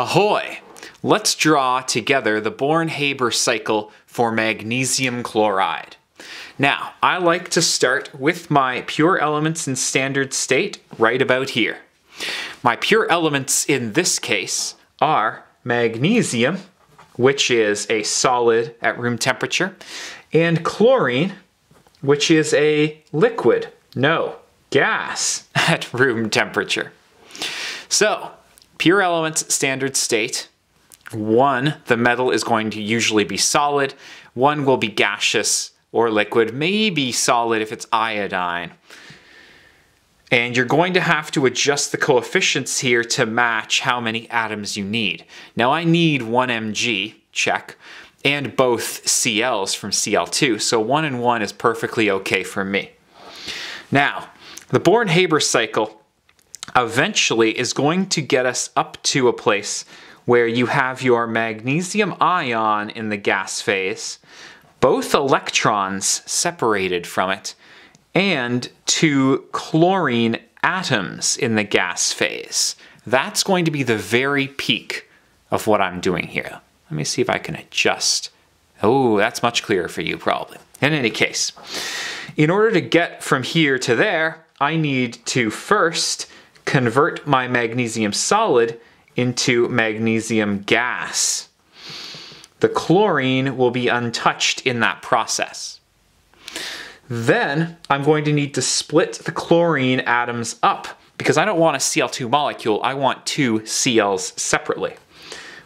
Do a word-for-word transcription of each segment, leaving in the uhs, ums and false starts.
Ahoy! Let's draw together the Born-Haber cycle for magnesium chloride. Now, I like to start with my pure elements in standard state right about here. My pure elements in this case are magnesium, which is a solid at room temperature, and chlorine, which is a liquid, no, gas at room temperature. So, pure elements, standard state. One, the metal is going to usually be solid. One will be gaseous or liquid, maybe solid if it's iodine. And you're going to have to adjust the coefficients here to match how many atoms you need. Now I need one M G, check, and both C Ls from C L two, so one and one is perfectly okay for me. Now, the Born-Haber cycle eventually is going to get us up to a place where you have your magnesium ion in the gas phase, both electrons separated from it, and two chlorine atoms in the gas phase. That's going to be the very peak of what I'm doing here. Let me see if I can adjust. Oh, that's much clearer for you probably. In any case, in order to get from here to there, I need to first convert my magnesium solid into magnesium gas. The chlorine will be untouched in that process. Then I'm going to need to split the chlorine atoms up because I don't want a C L two molecule, I want two C Ls separately.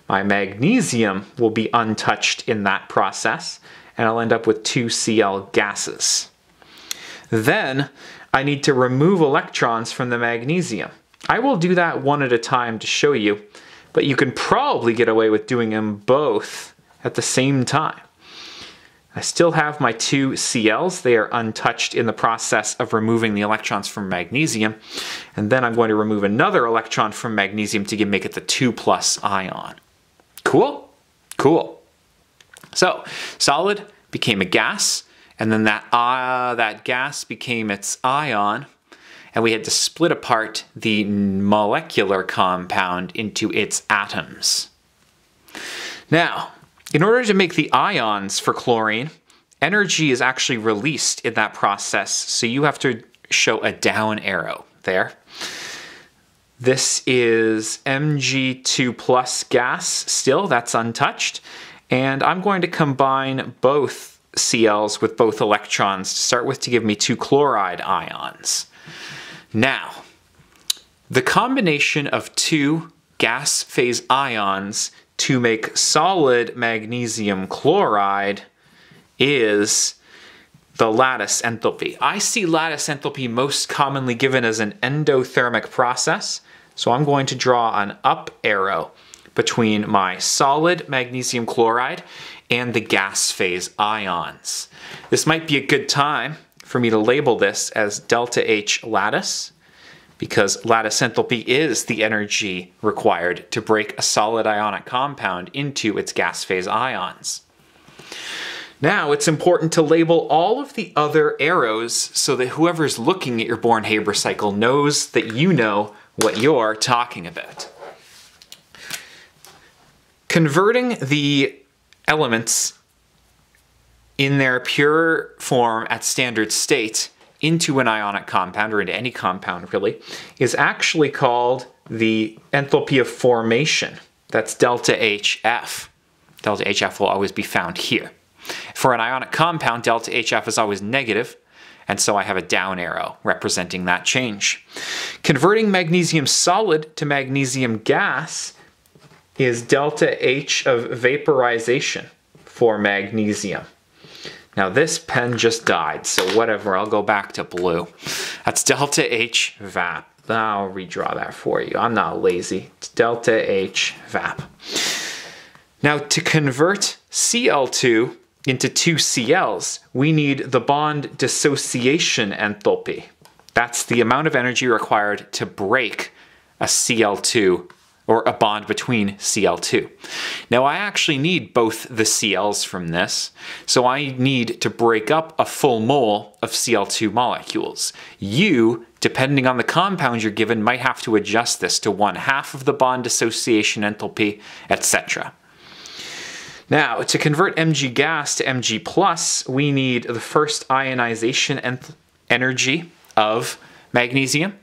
My magnesium will be untouched in that process and I'll end up with two C L gases. Then I need to remove electrons from the magnesium. I will do that one at a time to show you, but you can probably get away with doing them both at the same time. I still have my two C Ls. They are untouched in the process of removing the electrons from magnesium. And then I'm going to remove another electron from magnesium to make it the two plus ion. Cool? Cool. So, solid became a gas, and then that, uh, that gas became its ion, and we had to split apart the molecular compound into its atoms. Now, in order to make the ions for chlorine, energy is actually released in that process, so you have to show a down arrow there. This is M G two plus gas still, that's untouched, and I'm going to combine both C Ls with both electrons to start with to give me two chloride ions. Now, the combination of two gas phase ions to make solid magnesium chloride is the lattice enthalpy. I see lattice enthalpy most commonly given as an endothermic process, so I'm going to draw an up arrow between my solid magnesium chloride and the gas phase ions. This might be a good time for me to label this as delta H lattice, because lattice enthalpy is the energy required to break a solid ionic compound into its gas phase ions. Now it's important to label all of the other arrows so that whoever's looking at your Born-Haber cycle knows that you know what you're talking about. Converting the elements in their pure form at standard state into an ionic compound, or into any compound really, is actually called the enthalpy of formation. That's delta H F. Delta H F will always be found here. For an ionic compound, delta H F is always negative, and so I have a down arrow representing that change. Converting magnesium solid to magnesium gas is delta H of vaporization for magnesium. Now this pen just died, so whatever, I'll go back to blue. That's delta H VAP. I'll redraw that for you. I'm not lazy. It's delta H VAP. Now to convert C L two into two C Ls, we need the bond dissociation enthalpy. That's the amount of energy required to break a C L two or a bond between C l two. Now I actually need both the C l's from this, so I need to break up a full mole of C l two molecules. You, depending on the compound you're given, might have to adjust this to one half of the bond dissociation enthalpy, et cetera. Now, to convert Mg gas to Mg+, we need the first ionization energy of magnesium.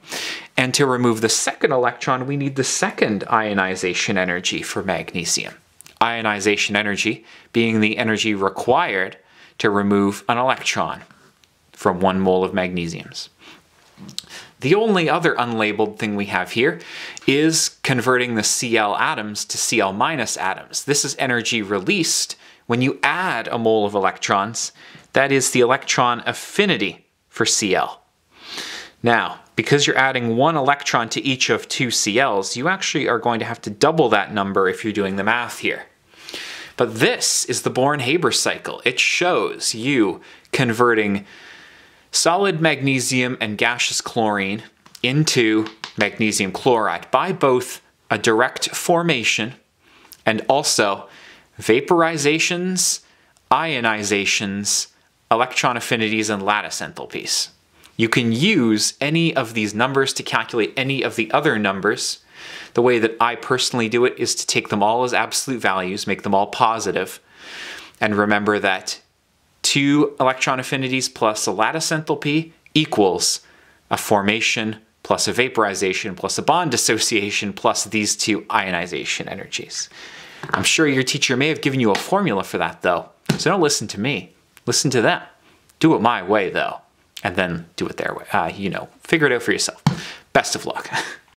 And to remove the second electron, we need the second ionization energy for magnesium. Ionization energy being the energy required to remove an electron from one mole of magnesiums. The only other unlabeled thing we have here is converting the Cl atoms to Cl minus atoms. This is energy released when you add a mole of electrons. That is the electron affinity for Cl. Now, because you're adding one electron to each of two C l's, you actually are going to have to double that number if you're doing the math here. But this is the Born-Haber cycle. It shows you converting solid magnesium and gaseous chlorine into magnesium chloride by both a direct formation and also vaporizations, ionizations, electron affinities, and lattice enthalpies. You can use any of these numbers to calculate any of the other numbers. The way that I personally do it is to take them all as absolute values, make them all positive, and remember that two electron affinities plus a lattice enthalpy equals a formation plus a vaporization plus a bond dissociation plus these two ionization energies. I'm sure your teacher may have given you a formula for that though, so don't listen to me. Listen to them. Do it my way though. And then do it their way. Uh, you know, figure it out for yourself. Best of luck.